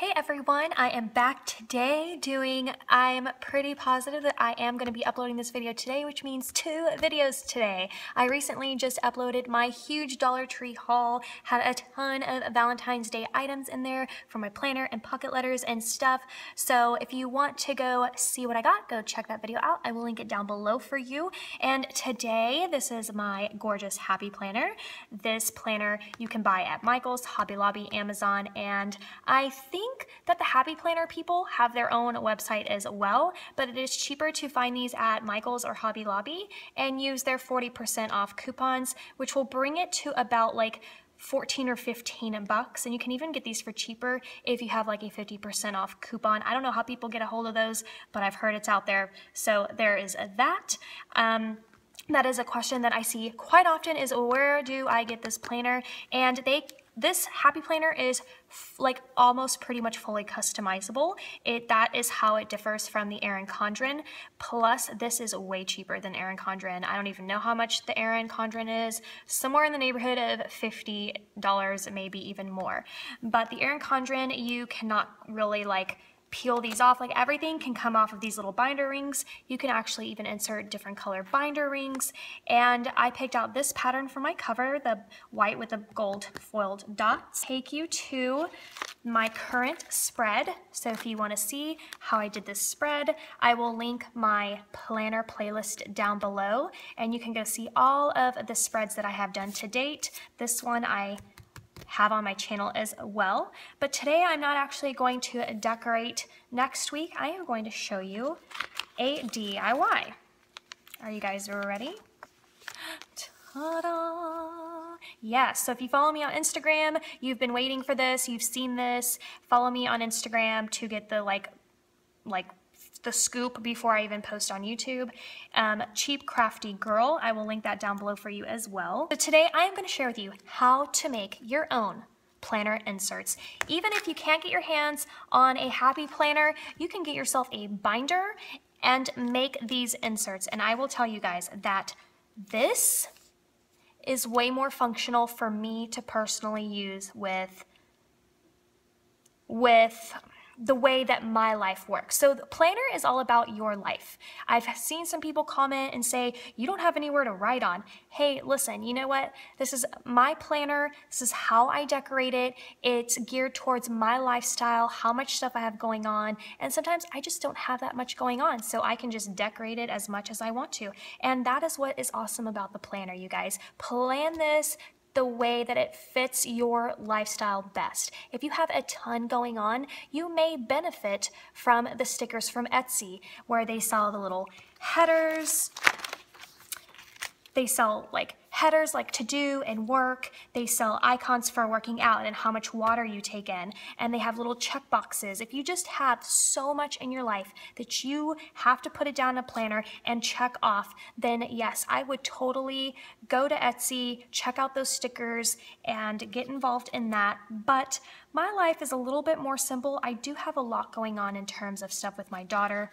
Hey everyone, I am back today I'm pretty positive that I am going to be uploading this video today, which means 2 videos today. I recently just uploaded my huge Dollar Tree haul, had a ton of Valentine's Day items in there for my planner and pocket letters and stuff. So if you want to go see what I got, go check that video out. I will link it down below for you. And today, this is my gorgeous Happy Planner. This planner you can buy at Michael's, Hobby Lobby, Amazon, and I think that the Happy Planner people have their own website as well, but it is cheaper to find these at Michael's or Hobby Lobby and use their 40% off coupons, which will bring it to about like 14 or 15 bucks, and you can even get these for cheaper if you have like a 50% off coupon. I don't know how people get a hold of those, but I've heard it's out there, so there is that. That is a question that I see quite often, is where do I get this planner? And this Happy Planner is like almost pretty much fully customizable. That is how it differs from the Erin Condren. Plus, this is way cheaper than Erin Condren. I don't even know how much the Erin Condren is. Somewhere in the neighborhood of $50, maybe even more. But the Erin Condren, you cannot really like peel these off. Like everything can come off of these little binder rings. You can actually even insert different color binder rings. And I picked out this pattern for my cover, the white with the gold foiled dots. Take you to my current spread. So if you want to see how I did this spread, I will link my planner playlist down below and you can go see all of the spreads that I have done to date. This one I have on my channel as well. But today I'm not actually going to decorate. Next week I am going to show you a DIY. Are you guys ready? Ta-da! Yes, so if you follow me on Instagram, you've been waiting for this, you've seen this. Follow me on Instagram to get the the scoop before I even post on YouTube. CheapCraftyGirl, I will link that down below for you as well. So today I am going to share with you how to make your own planner inserts. Even if you can't get your hands on a Happy Planner, you can get yourself a binder and make these inserts. And I will tell you guys that this is way more functional for me to personally use with the way that my life works. So the planner is all about your life. I've seen some people comment and say, you don't have anywhere to write on. Hey, listen, you know what? This is my planner. This is how I decorate it. It's geared towards my lifestyle, how much stuff I have going on. And sometimes I just don't have that much going on. So I can just decorate it as much as I want to. And that is what is awesome about the planner, you guys. Plan this the way that it fits your lifestyle best. If you have a ton going on, you may benefit from the stickers from Etsy, where they sell the little headers. They sell like headers like to do and work. They sell icons for working out and how much water you take in. And they have little check boxes. If you just have so much in your life that you have to put it down in a planner and check off, then yes, I would totally go to Etsy, check out those stickers and get involved in that. But my life is a little bit more simple. I do have a lot going on in terms of stuff with my daughter.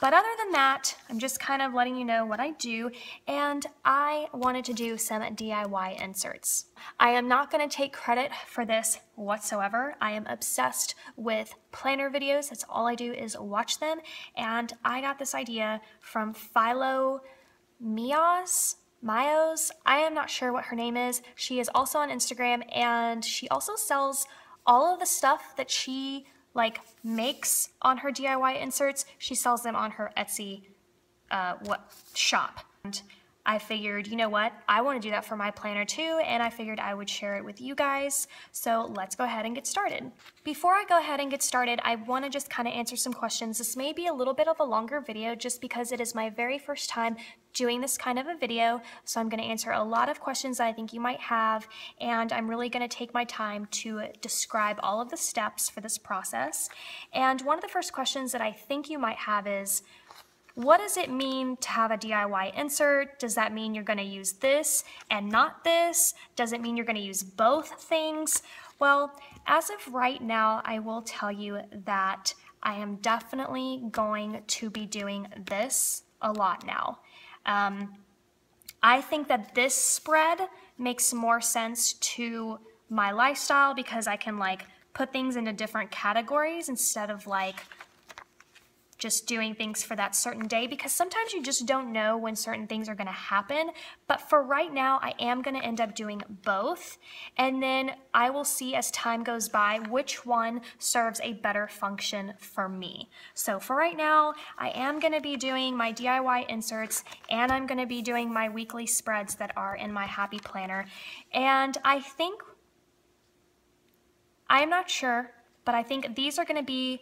But other than that, I'm just kind of letting you know what I do, and I wanted to do some DIY inserts. I am not going to take credit for this whatsoever. I am obsessed with planner videos. That's all I do is watch them, and I got this idea from FiloMioz. I am not sure what her name is. She is also on Instagram, and she also sells all of the stuff that she makes on her DIY inserts. She sells them on her Etsy shop. And I figured, you know what, I want to do that for my planner too, and I figured I would share it with you guys. So let's go ahead and get started. Before I go ahead and get started, I want to just kind of answer some questions. This may be a little bit of a longer video just because it is my very first time doing this kind of a video, so I'm going to answer a lot of questions that I think you might have, and I'm really going to take my time to describe all of the steps for this process. And one of the first questions that I think you might have is, what does it mean to have a DIY insert? Does that mean you're going to use this and not this? Does it mean you're going to use both things? Well, as of right now, I will tell you that I am definitely going to be doing this a lot now. I think that this spread makes more sense to my lifestyle because I can put things into different categories instead of like just doing things for that certain day, because sometimes you just don't know when certain things are gonna happen. But for right now, I am gonna end up doing both, and then I will see as time goes by which one serves a better function for me. So for right now, I am gonna be doing my DIY inserts, and I'm gonna be doing my weekly spreads that are in my Happy Planner. And I think, I'm not sure, but I think these are gonna be,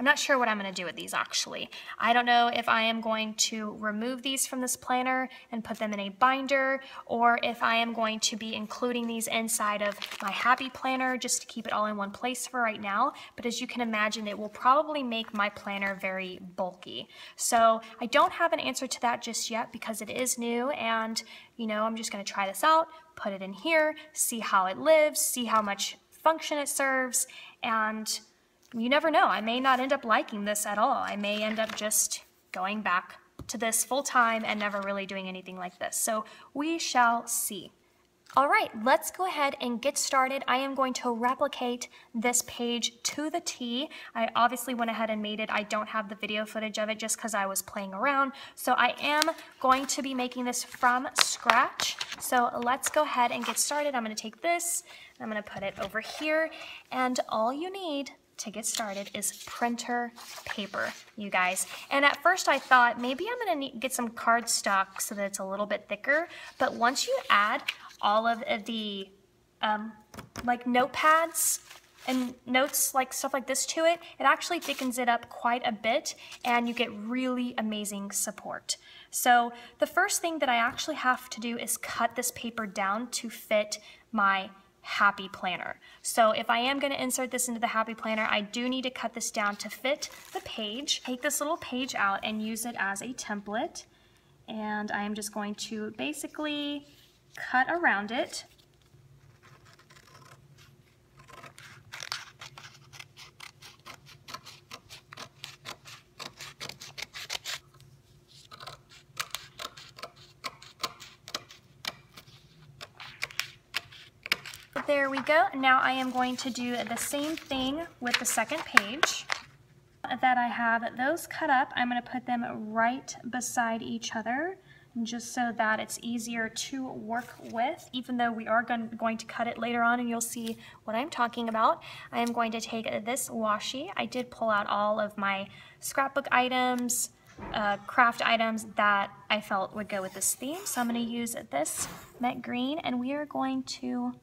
I'm not sure what I'm gonna do with these actually. I don't know if I am going to remove these from this planner and put them in a binder, or if I am going to be including these inside of my Happy Planner just to keep it all in one place for right now. But as you can imagine, it will probably make my planner very bulky. So I don't have an answer to that just yet because it is new, and you know, I'm just gonna try this out, put it in here, see how it lives, see how much function it serves, and you never know, I may not end up liking this at all. I may end up just going back to this full time and never really doing anything like this. So we shall see. All right, let's go ahead and get started. I am going to replicate this page to the T. I obviously went ahead and made it. I don't have the video footage of it just because I was playing around. So I am going to be making this from scratch. So let's go ahead and get started. I'm gonna take this, I'm gonna put it over here, and all you need to get started is printer paper, you guys. And at first I thought maybe I'm gonna get some cardstock so that it's a little bit thicker, but once you add all of the like notepads and notes, like stuff like this to it, it actually thickens it up quite a bit and you get really amazing support. So the first thing that I actually have to do is cut this paper down to fit my Happy Planner. So if I am going to insert this into the Happy Planner, I do need to cut this down to fit the page. Take this little page out and use it as a template, and I am just going to basically cut around it. There we go. Now I am going to do the same thing with the second page. That I have those cut up, I'm going to put them right beside each other just so that it's easier to work with. Even though we are going to cut it later on and you'll see what I'm talking about, I am going to take this washi. I did pull out all of my scrapbook items, craft items that I felt would go with this theme. So I'm going to use this Met Green, and we are going to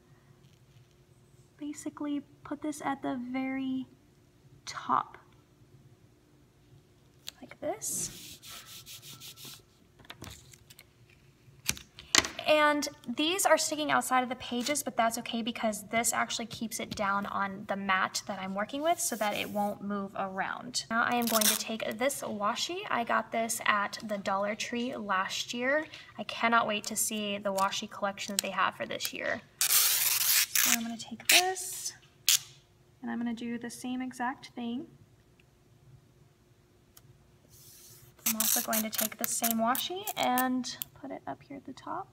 basically put this at the very top, like this. And these are sticking outside of the pages, but that's okay because this actually keeps it down on the mat that I'm working with so that it won't move around. Now I am going to take this washi. I got this at the Dollar Tree last year. I cannot wait to see the washi collection that they have for this year. I'm going to take this, and I'm going to do the same exact thing. I'm also going to take the same washi and put it up here at the top.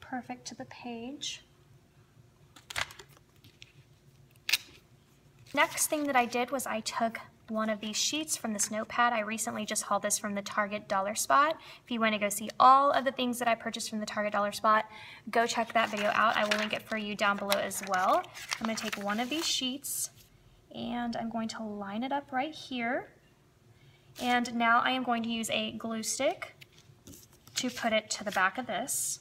Perfect to the page. Next thing that I did was I took one of these sheets from this notepad. I recently just hauled this from the Target Dollar Spot. If you want to go see all of the things that I purchased from the Target Dollar Spot, go check that video out. I will link it for you down below as well. I'm going to take one of these sheets and I'm going to line it up right here. And now I am going to use a glue stick to put it to the back of this.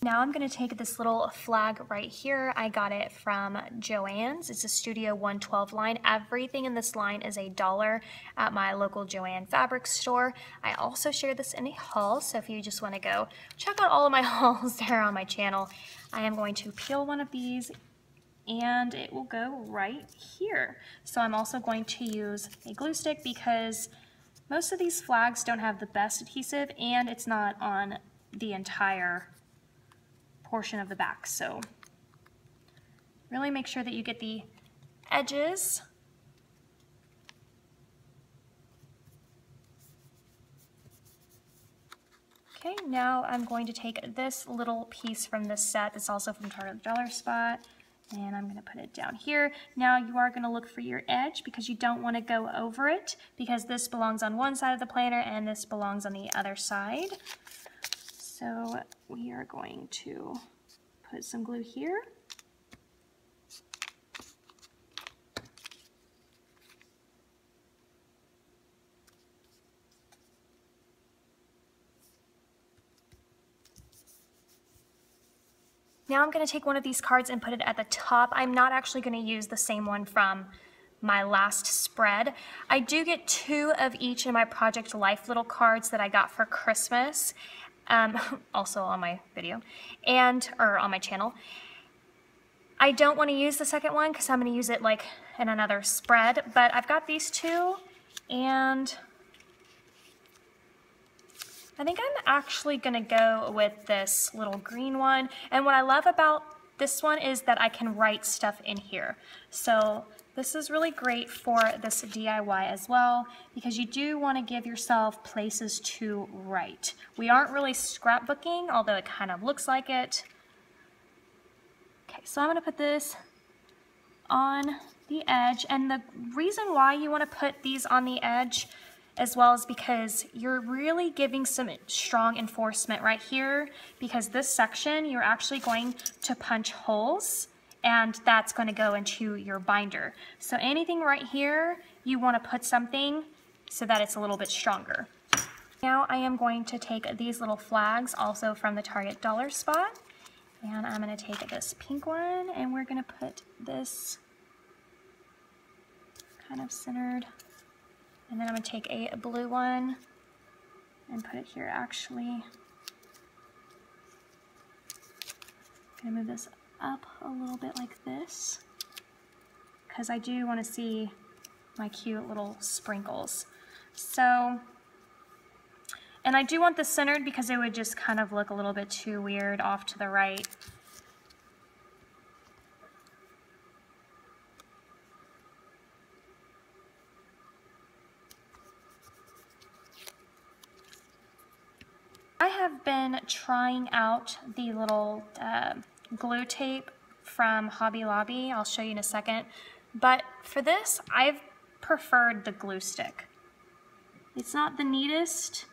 Now I'm going to take this little flag right here. I got it from Joann's. It's a Studio 112 line. Everything in this line is $1 at my local Joann fabric store. I also share this in a haul, so if you just want to go check out all of my hauls there on my channel. I am going to peel one of these and it will go right here. So I'm also going to use a glue stick because Most of these flags don't have the best adhesive, and it's not on the entire portion of the back, so really make sure that you get the edges. Okay, now I'm going to take this little piece from this set, it's also from Target Dollar Spot, and I'm going to put it down here. Now you are going to look for your edge because you don't want to go over it because this belongs on one side of the planner and this belongs on the other side. So we are going to put some glue here. Now I'm going to take one of these cards and put it at the top. I'm not actually going to use the same one from my last spread. I do get two of each in my Project Life little cards that I got for Christmas, also on my video, or on my channel. I don't want to use the second one because I'm going to use it like in another spread, but I've got these two, and I think I'm actually gonna go with this little green one. And what I love about this one is that I can write stuff in here. So this is really great for this DIY as well, because you do wanna give yourself places to write. We aren't really scrapbooking, although it kind of looks like it. Okay, so I'm gonna put this on the edge. And the reason why you wanna put these on the edge as well as because you're really giving some strong enforcement right here, because this section you're actually going to punch holes and that's going to go into your binder. So anything right here, you want to put something so that it's a little bit stronger. Now I am going to take these little flags also from the Target Dollar Spot, and I'm going to take this pink one and we're going to put this kind of centered. And then I'm going to take a blue one and put it here actually. I'm going to move this up a little bit like this because I do want to see my cute little sprinkles. So, and I do want this centered because it would just kind of look a little bit too weird off to the right. I have been trying out the little glue tape from Hobby Lobby. I'll show you in a second. But for this, I've preferred the glue stick. It's not the neatest,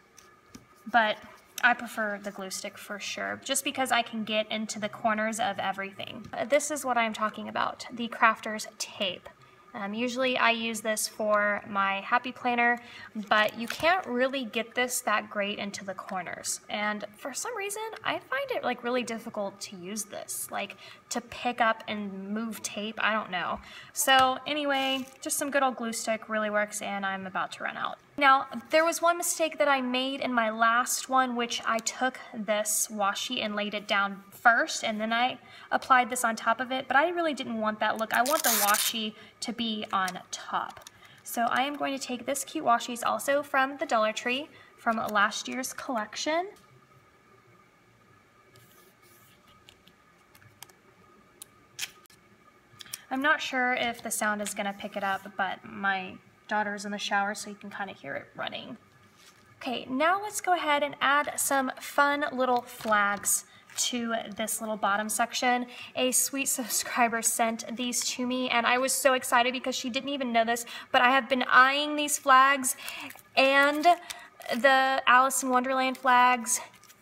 but I prefer the glue stick for sure, just because I can get into the corners of everything. This is what I'm talking about, the crafter's tape. Usually I use this for my Happy Planner, but you can't really get this that great into the corners. And for some reason, I find it like really difficult to use this, like to pick up and move tape, I don't know. So anyway, just some good old glue stick really works, and I'm about to run out. Now, there was one mistake that I made in my last one, which I took this washi and laid it down first, and then I applied this on top of it, but I really didn't want that look. I want the washi to be on top. So I am going to take this cute washi, also from the Dollar Tree, from last year's collection. I'm not sure if the sound is gonna pick it up, but my daughter's in the shower, so you can kind of hear it running. Okay, now let's go ahead and add some fun little flags to this little bottom section. A sweet subscriber sent these to me, and I was so excited because she didn't even know this, but I have been eyeing these flags, and the Alice in Wonderland flags,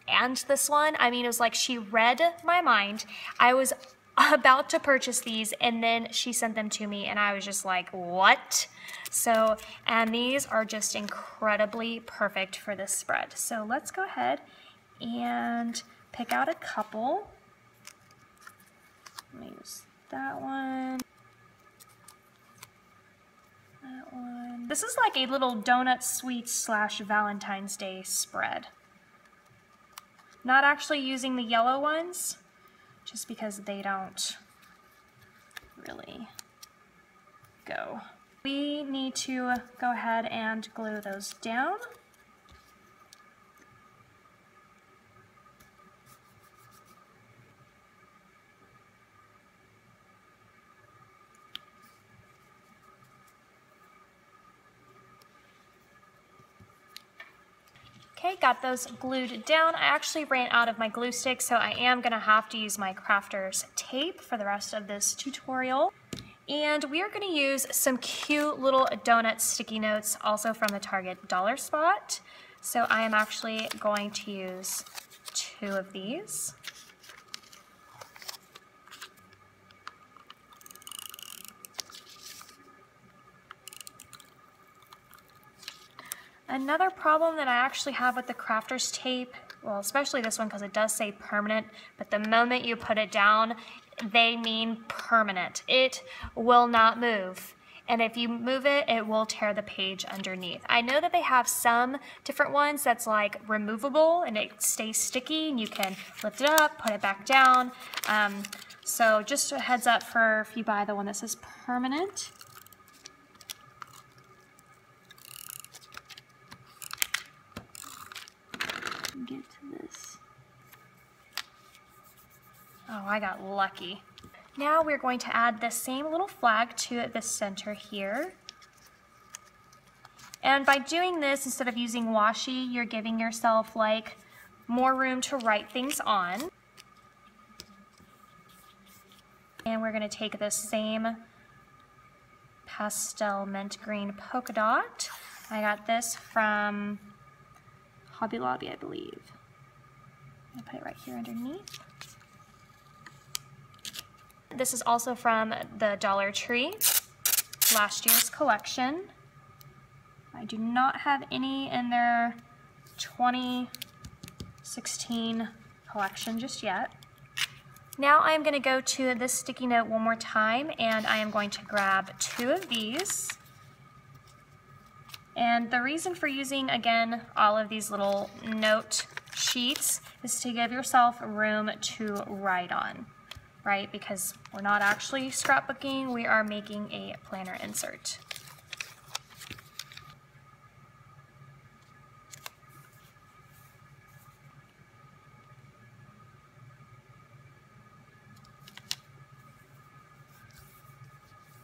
and this one. I mean, it was like she read my mind. I was about to purchase these, and then she sent them to me, and I was just like, what? So, and these are just incredibly perfect for this spread. So let's go ahead and pick out a couple. Let me use that one. That one. This is like a little donut sweets slash Valentine's Day spread. Not actually using the yellow ones, just because they don't really go. We need to go ahead and glue those down. Okay, got those glued down. I actually ran out of my glue stick, so I am gonna have to use my crafter's tape for the rest of this tutorial. And we are gonna use some cute little donut sticky notes, also from the Target Dollar Spot. So I am actually going to use 2 of these. Another problem that I actually have with the crafter's tape, well, especially this one because it does say permanent, but the moment you put it down, they mean permanent. It will not move. And if you move it, it will tear the page underneath. I know that they have some different ones that's like removable and it stays sticky and you can lift it up, put it back down. So just a heads up for if you buy the one that says permanent. Get to this. Oh, I got lucky. Now we're going to add the same little flag to the center here. And by doing this, instead of using washi, you're giving yourself like more room to write things on. And we're going to take this same pastel mint green polka dot. I got this from Hobby Lobby, I believe. I'm gonna put it right here underneath. This is also from the Dollar Tree, last year's collection. I do not have any in their 2016 collection just yet. Now I'm gonna go to this sticky note one more time, and I am going to grab 2 of these. And the reason for using, again, all of these little note sheets is to give yourself room to write on, right? Because we're not actually scrapbooking, we are making a planner insert.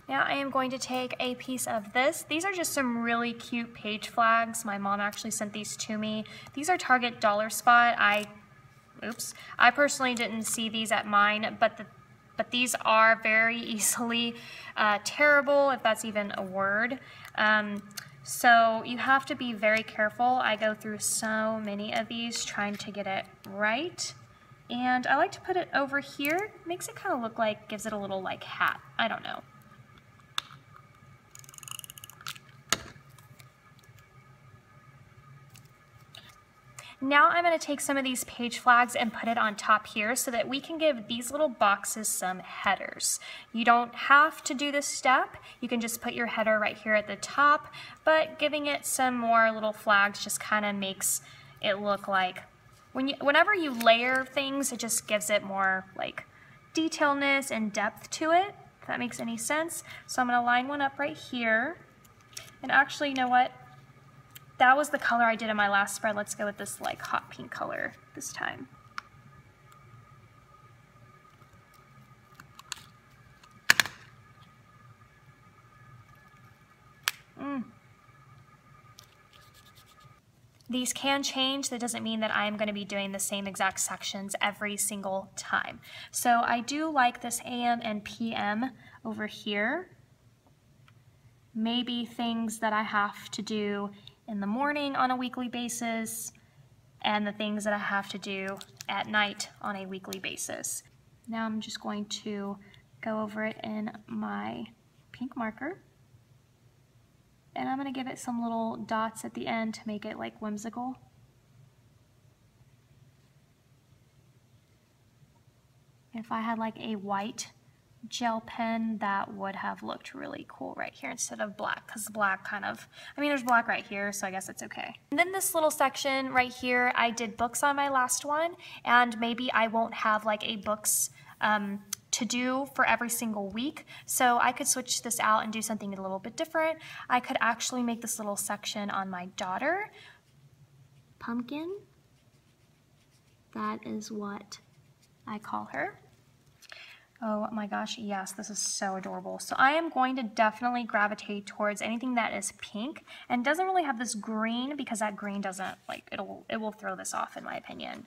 Now I am going to take a piece of this. These are just some really cute page flags. My mom actually sent these to me. These are Target Dollar Spot. I personally didn't see these at mine, but these are very easily tearable, if that's even a word. So you have to be very careful. I go through so many of these trying to get it right. And I like to put it over here. Makes it kind of look like, gives it a little like hat. I don't know. Now I'm going to take some of these page flags and put it on top here so that we can give these little boxes some headers. You don't have to do this step. You can just put your header right here at the top, but giving it some more little flags just kind of makes it look like whenever you layer things, it just gives it more like detailness and depth to it, if that makes any sense. So I'm going to line one up right here. And actually, you know what? That was the color I did in my last spread. Let's go with this like hot pink color this time. These can change. That doesn't mean that I'm going to be doing the same exact sections every single time. So I do like this AM and PM over here. Maybe things that I have to do in the morning on a weekly basis, and the things that I have to do at night on a weekly basis. Now I'm just going to go over it in my pink marker, and I'm going to give it some little dots at the end to make it like whimsical. If I had like a white gel pen, that would have looked really cool right here instead of black, because black kind of, I mean, there's black right here, so I guess it's okay. And then this little section right here, I did books on my last one, and maybe I won't have like a books to do for every single week. So I could switch this out and do something a little bit different. I could actually make this little section on my daughter. Pumpkin. That is what I call her. Oh my gosh, yes, this is so adorable. So I am going to definitely gravitate towards anything that is pink and doesn't really have this green, because that green doesn't, like, it will throw this off in my opinion.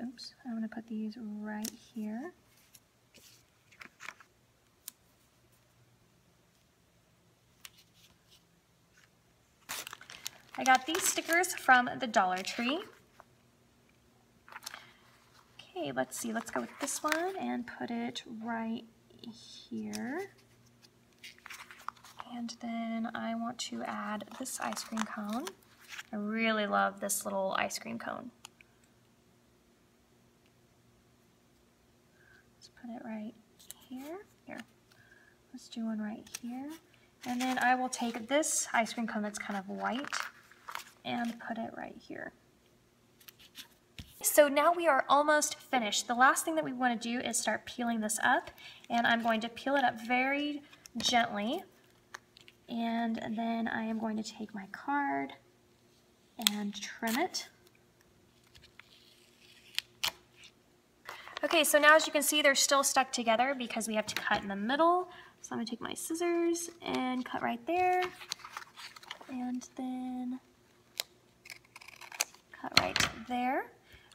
Oops, I'm gonna put these right here. I got these stickers from the Dollar Tree. Okay, let's see, let's go with this one and put it right here. And then I want to add this ice cream cone. I really love this little ice cream cone. Let's put it right here. Here, let's do one right here. And then I will take this ice cream cone that's kind of white and put it right here. So now we are almost finished. The last thing that we want to do is start peeling this up, and I'm going to peel it up very gently, and then I am going to take my card and trim it. Okay, so now as you can see, they're still stuck together because we have to cut in the middle. So I'm gonna take my scissors and cut right there, and then cut right there.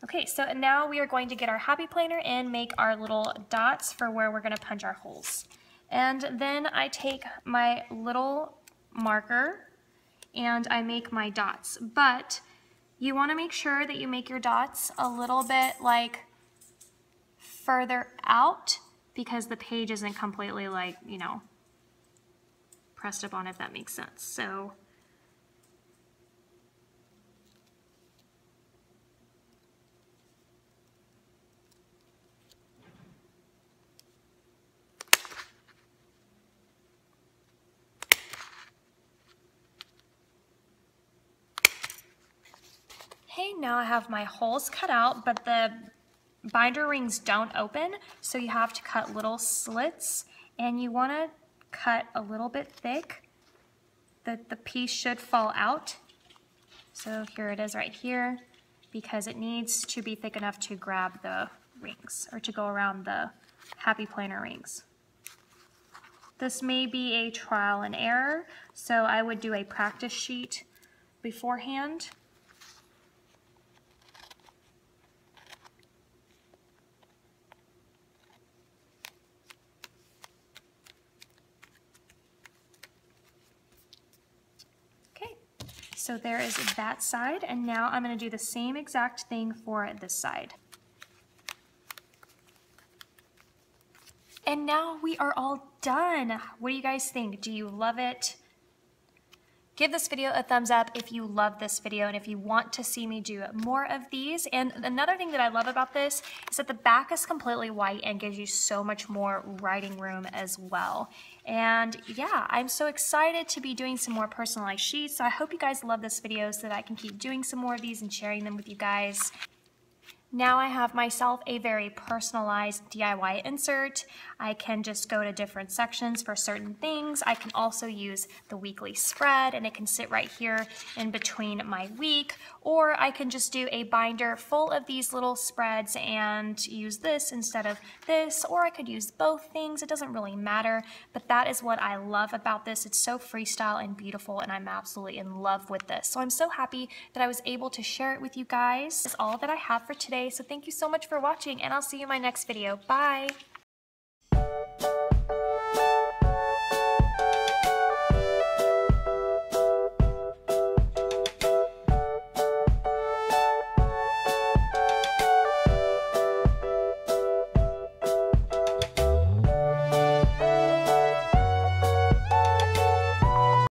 Okay, so now we are going to get our Happy Planner and make our little dots for where we're gonna punch our holes. And then I take my little marker and I make my dots. But you wanna make sure that you make your dots a little bit like further out, because the page isn't completely, like, you know, pressed up on, if that makes sense. So hey, now I have my holes cut out, but the binder rings don't open, so you have to cut little slits, and you want to cut a little bit thick. The piece should fall out. So here it is right here, because it needs to be thick enough to grab the rings, or to go around the Happy Planner rings. This may be a trial and error, so I would do a practice sheet beforehand. So there is that side, and now I'm going to do the same exact thing for this side. And now we are all done. What do you guys think? Do you love it? Give this video a thumbs up if you love this video and if you want to see me do more of these. And another thing that I love about this is that the back is completely white and gives you so much more writing room as well. And yeah, I'm so excited to be doing some more personalized sheets. So I hope you guys love this video so that I can keep doing some more of these and sharing them with you guys. Now I have myself a very personalized DIY insert. I can just go to different sections for certain things. I can also use the weekly spread, and it can sit right here in between my week, or I can just do a binder full of these little spreads and use this instead of this, or I could use both things. It doesn't really matter, but that is what I love about this. It's so freestyle and beautiful, and I'm absolutely in love with this. So I'm so happy that I was able to share it with you guys. That's all that I have for today. So thank you so much for watching, and I'll see you in my next video. Bye!